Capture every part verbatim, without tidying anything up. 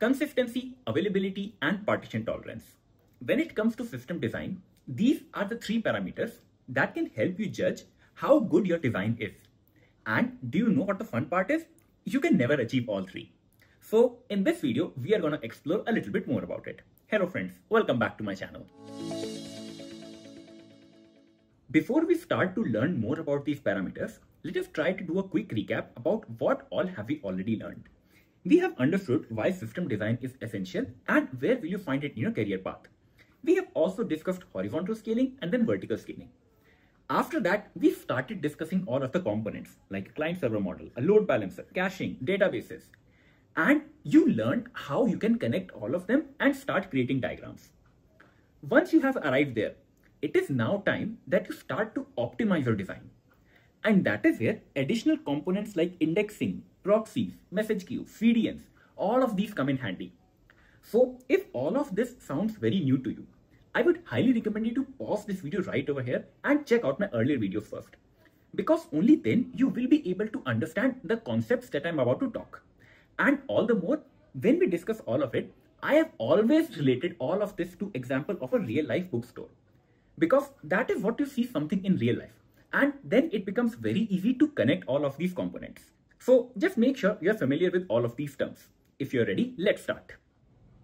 consistency, availability, and partition tolerance. When it comes to system design, these are the three parameters that can help you judge how good your design is. And do you know what the fun part is? You can never achieve all three. So in this video, we are going to explore a little bit more about it. Hello friends, welcome back to my channel. Before we start to learn more about these parameters, let us try to do a quick recap about what all have we already learned. We have understood why system design is essential and where will you find it in your career path. We have also discussed horizontal scaling and then vertical scaling. After that, we started discussing all of the components like client server model, a load balancer, caching, databases, and you learned how you can connect all of them and start creating diagrams. Once you have arrived there, it is now time that you start to optimize your design. And that is where additional components like indexing, proxies, message queues, C D Ns, all of these come in handy. So if all of this sounds very new to you, I would highly recommend you to pause this video right over here and check out my earlier videos first, because only then you will be able to understand the concepts that I'm about to talk. And all the more, when we discuss all of it, I have always related all of this to example of a real life bookstore, because that is what you see something in real life. And then it becomes very easy to connect all of these components. So just make sure you're familiar with all of these terms. If you're ready, let's start.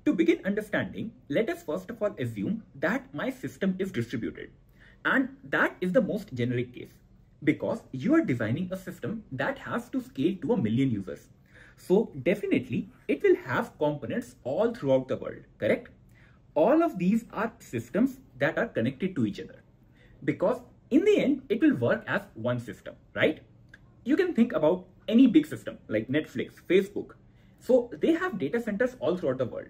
To begin understanding, let us first of all assume that my system is distributed, and that is the most generic case because you are designing a system that has to scale to a million users. So definitely it will have components all throughout the world, correct? All of these are systems that are connected to each other because in the end, it will work as one system, right? You can think about any big system like Netflix, Facebook. So they have data centers all throughout the world,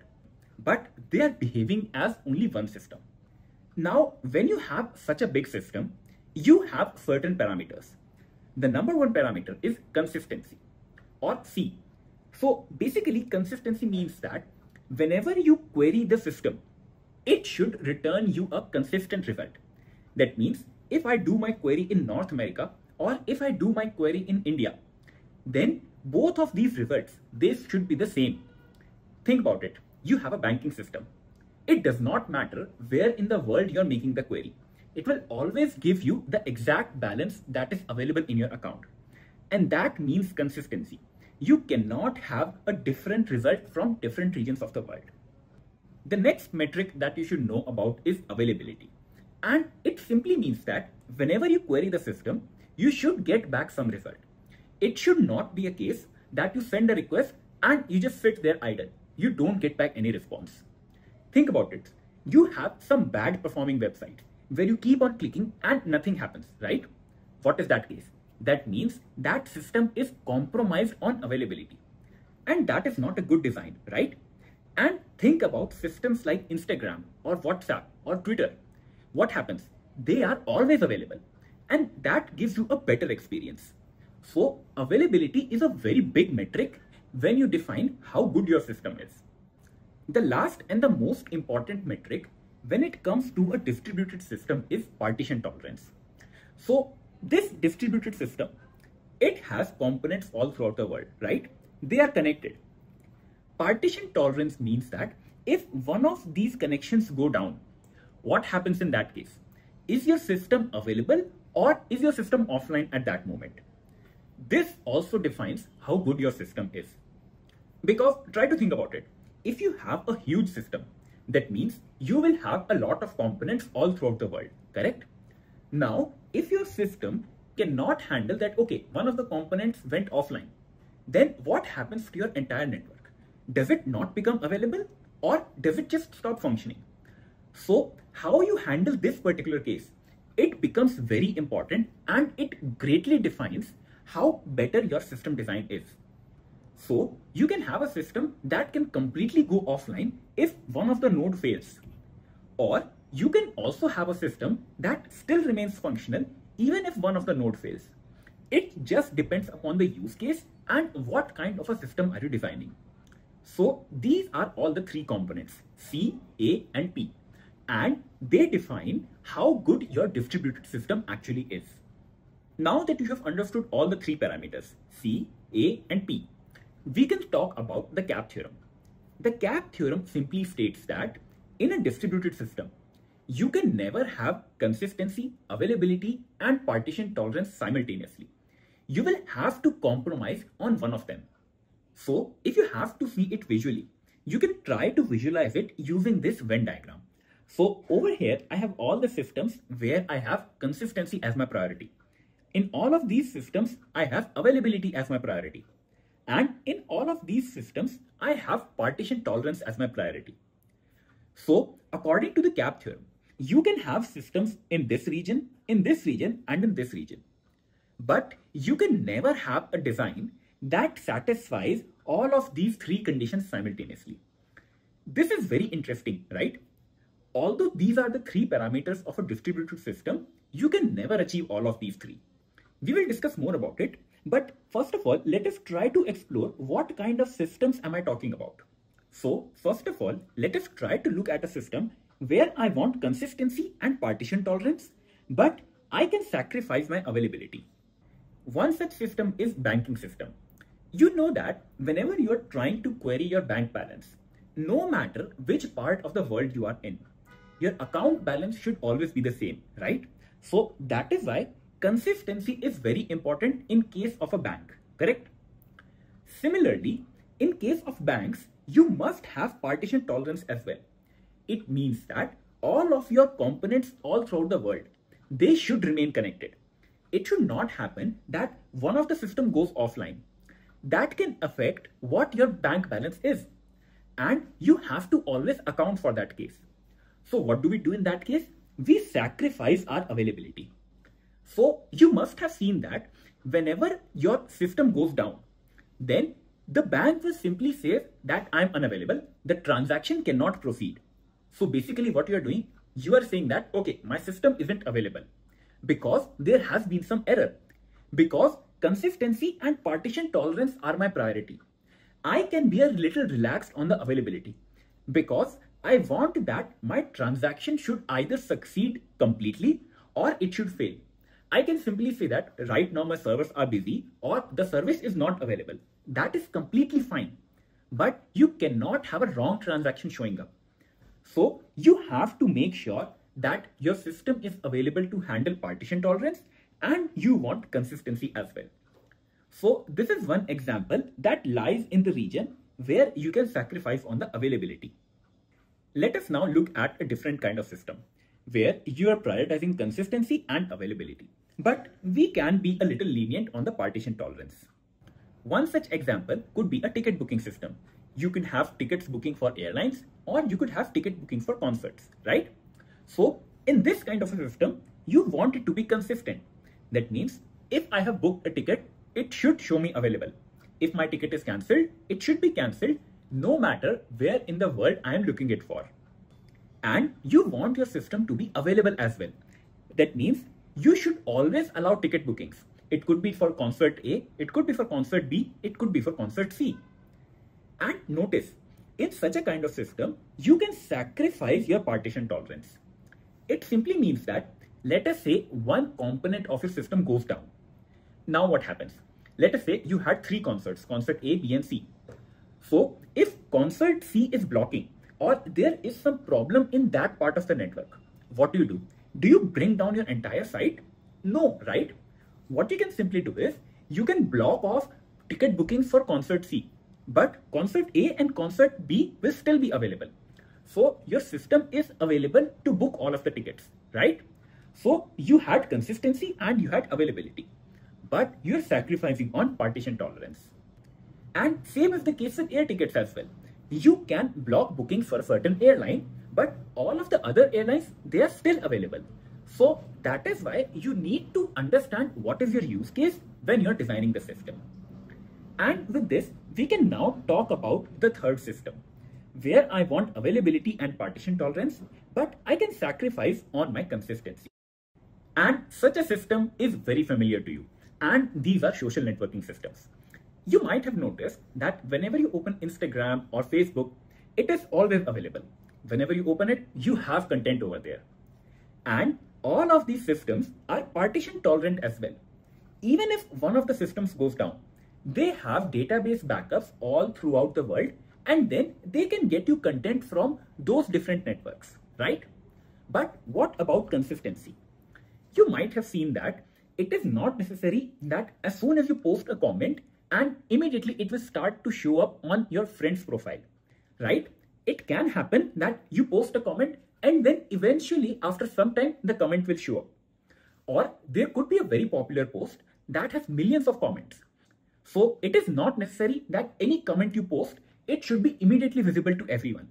but they are behaving as only one system. Now, when you have such a big system, you have certain parameters. The number one parameter is consistency, or C. So basically, consistency means that whenever you query the system, it should return you a consistent result. That means if I do my query in North America, or if I do my query in India, then both of these results, they should be the same. Think about it. You have a banking system. It does not matter where in the world you're making the query. It will always give you the exact balance that is available in your account. And that means consistency. You cannot have a different result from different regions of the world. The next metric that you should know about is availability. And it simply means that whenever you query the system, you should get back some result. It should not be a case that you send a request and you just sit there idle. You don't get back any response. Think about it. You have some bad performing website where you keep on clicking and nothing happens, right? What is that case? That means that system is compromised on availability. And that is not a good design, right? And think about systems like Instagram or WhatsApp or Twitter. What happens? They are always available, and that gives you a better experience. So availability is a very big metric when you define how good your system is. The last and the most important metric when it comes to a distributed system is partition tolerance. So this distributed system, it has components all throughout the world, right? They are connected. Partition tolerance means that if one of these connections go down, what happens in that case? Is your system available or is your system offline at that moment? This also defines how good your system is. Because try to think about it. If you have a huge system, that means you will have a lot of components all throughout the world, correct? Now, if your system cannot handle that, okay, one of the components went offline, then what happens to your entire network? Does it not become available or does it just stop functioning? So how you handle this particular case, it becomes very important and it greatly defines how better your system design is. So you can have a system that can completely go offline if one of the node fails. Or you can also have a system that still remains functional even if one of the node fails. It just depends upon the use case and what kind of a system are you designing. So these are all the three components, C, A, and P. And they define how good your distributed system actually is. Now that you have understood all the three parameters, C, A, and P, we can talk about the CAP theorem. The CAP theorem simply states that in a distributed system, you can never have consistency, availability, and partition tolerance simultaneously. You will have to compromise on one of them. So if you have to see it visually, you can try to visualize it using this Venn diagram. So over here, I have all the systems where I have consistency as my priority. In all of these systems, I have availability as my priority. And in all of these systems, I have partition tolerance as my priority. So according to the CAP theorem, you can have systems in this region, in this region, and in this region. But you can never have a design that satisfies all of these three conditions simultaneously. This is very interesting, right? Although these are the three parameters of a distributed system, you can never achieve all of these three. We will discuss more about it. But first of all, let us try to explore what kind of systems am I talking about. So first of all, let us try to look at a system where I want consistency and partition tolerance, but I can sacrifice my availability. One such system is banking system. You know that whenever you are trying to query your bank balance, no matter which part of the world you are in, your account balance should always be the same, right? So that is why consistency is very important in case of a bank, correct? Similarly, in case of banks, you must have partition tolerance as well. It means that all of your components all throughout the world, they should remain connected. It should not happen that one of the system goes offline. That can affect what your bank balance is. And you have to always account for that case. So what do we do in that case? We sacrifice our availability. So you must have seen that whenever your system goes down, then the bank will simply say that I'm unavailable. The transaction cannot proceed. So basically what you are doing, you are saying that, okay, my system isn't available, because there has been some error, because consistency and partition tolerance are my priority. I can be a little relaxed on the availability because I want that my transaction should either succeed completely or it should fail. I can simply say that right now my servers are busy or the service is not available. That is completely fine, but you cannot have a wrong transaction showing up. So you have to make sure that your system is available to handle partition tolerance and you want consistency as well. So this is one example that lies in the region where you can sacrifice on the availability. Let us now look at a different kind of system where you are prioritizing consistency and availability, but we can be a little lenient on the partition tolerance. One such example could be a ticket booking system. You could have tickets booking for airlines or you could have ticket booking for concerts, right? So in this kind of a system, you want it to be consistent. That means if I have booked a ticket, it should show me available. If my ticket is cancelled, it should be cancelled no matter where in the world I am looking it for. And you want your system to be available as well. That means you should always allow ticket bookings. It could be for concert A, it could be for concert B, it could be for concert C. And notice, in such a kind of system, you can sacrifice your partition tolerance. It simply means that, let us say one component of your system goes down. Now what happens? Let us say you had three concerts, concert A, B, and C. So if concert C is blocking or there is some problem in that part of the network, what do you do? Do you bring down your entire site? No, right? What you can simply do is, you can block off ticket bookings for concert C, but concert A and concert B will still be available. So your system is available to book all of the tickets, right? So you had consistency and you had availability, but you're sacrificing on partition tolerance. And same is the case with air tickets as well. You can block bookings for a certain airline, but all of the other airlines, they are still available. So that is why you need to understand what is your use case when you're designing the system. And with this, we can now talk about the third system, where I want availability and partition tolerance, but I can sacrifice on my consistency. And such a system is very familiar to you. And these are social networking systems. You might have noticed that whenever you open Instagram or Facebook, it is always available. Whenever you open it, you have content over there. And all of these systems are partition tolerant as well. Even if one of the systems goes down, they have database backups all throughout the world and then they can get you content from those different networks, right? But what about consistency? You might have seen that it is not necessary that as soon as you post a comment and immediately it will start to show up on your friend's profile, right? It can happen that you post a comment and then eventually after some time the comment will show up. Or there could be a very popular post that has millions of comments. So it is not necessary that any comment you post, it should be immediately visible to everyone.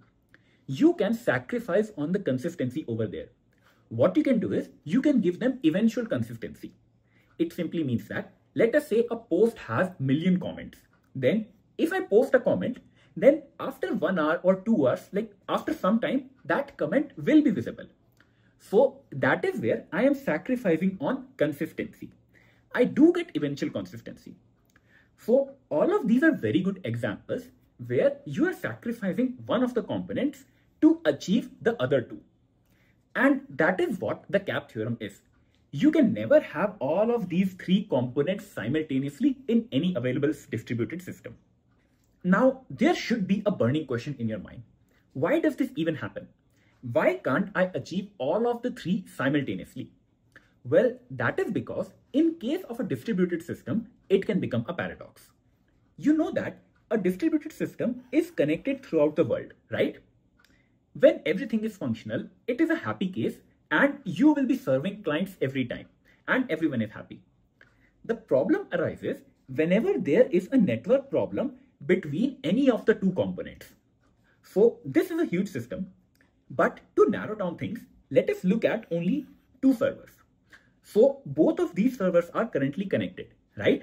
You can sacrifice on the consistency over there. What you can do is you can give them eventual consistency. It simply means that let us say a post has million comments. Then if I post a comment, then after one hour or two hours, like after some time, that comment will be visible. So that is where I am sacrificing on consistency. I do get eventual consistency. So all of these are very good examples where you are sacrificing one of the components to achieve the other two. And that is what the CAP theorem is. You can never have all of these three components simultaneously in any available distributed system. Now, there should be a burning question in your mind. Why does this even happen? Why can't I achieve all of the three simultaneously? Well, that is because in case of a distributed system, it can become a paradox. You know that a distributed system is connected throughout the world, right? When everything is functional, it is a happy case and you will be serving clients every time and everyone is happy. The problem arises whenever there is a network problem between any of the two components. So this is a huge system. But to narrow down things, let us look at only two servers. So both of these servers are currently connected, right?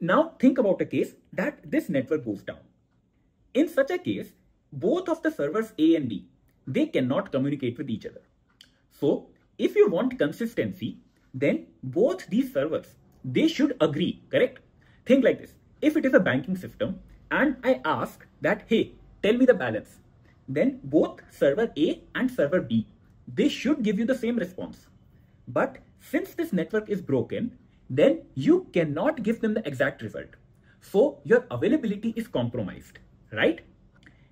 Now think about a case that this network goes down. In such a case, both of the servers A and B, they cannot communicate with each other. So if you want consistency, then both these servers, they should agree, correct? Think like this. If it is a banking system and I ask that, hey, tell me the balance, then both server A and server B, they should give you the same response. But since this network is broken, then you cannot give them the exact result. So your availability is compromised, right?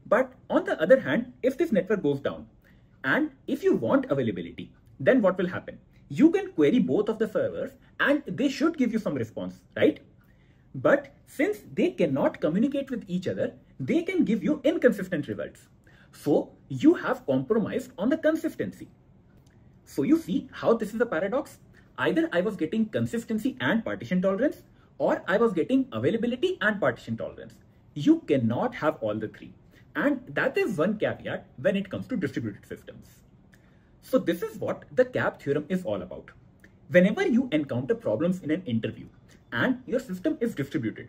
But on the other hand, if this network goes down and if you want availability, then what will happen? You can query both of the servers and they should give you some response, right? But since they cannot communicate with each other, they can give you inconsistent results. So you have compromised on the consistency. So you see how this is a paradox. Either I was getting consistency and partition tolerance, or I was getting availability and partition tolerance. You cannot have all the three. And that is one caveat when it comes to distributed systems. So this is what the CAP theorem is all about. Whenever you encounter problems in an interview and your system is distributed,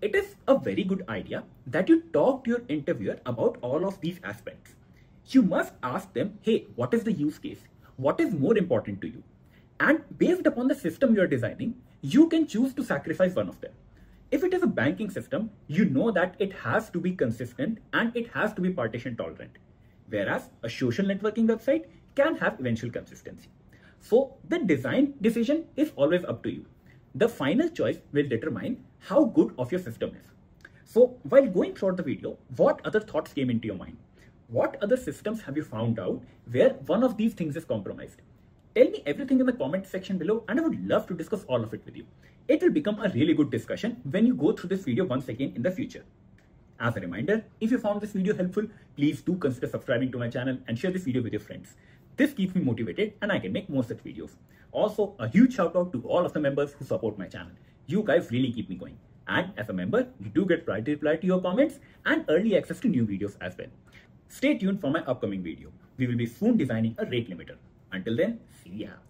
it is a very good idea that you talk to your interviewer about all of these aspects. You must ask them, hey, what is the use case? What is more important to you? And based upon the system you are designing, you can choose to sacrifice one of them. If it is a banking system, you know that it has to be consistent and it has to be partition tolerant. Whereas a social networking website can have eventual consistency. So the design decision is always up to you. The final choice will determine how good of your system is. So while going throughout the video, what other thoughts came into your mind? What other systems have you found out where one of these things is compromised? Tell me everything in the comment section below and I would love to discuss all of it with you. It will become a really good discussion when you go through this video once again in the future. As a reminder, if you found this video helpful, please do consider subscribing to my channel and share this video with your friends. This keeps me motivated and I can make more such videos. Also, a huge shout out to all of the members who support my channel. You guys really keep me going. And as a member, you do get priority reply to your comments and early access to new videos as well. Stay tuned for my upcoming video. We will be soon designing a rate limiter. Until then, see ya.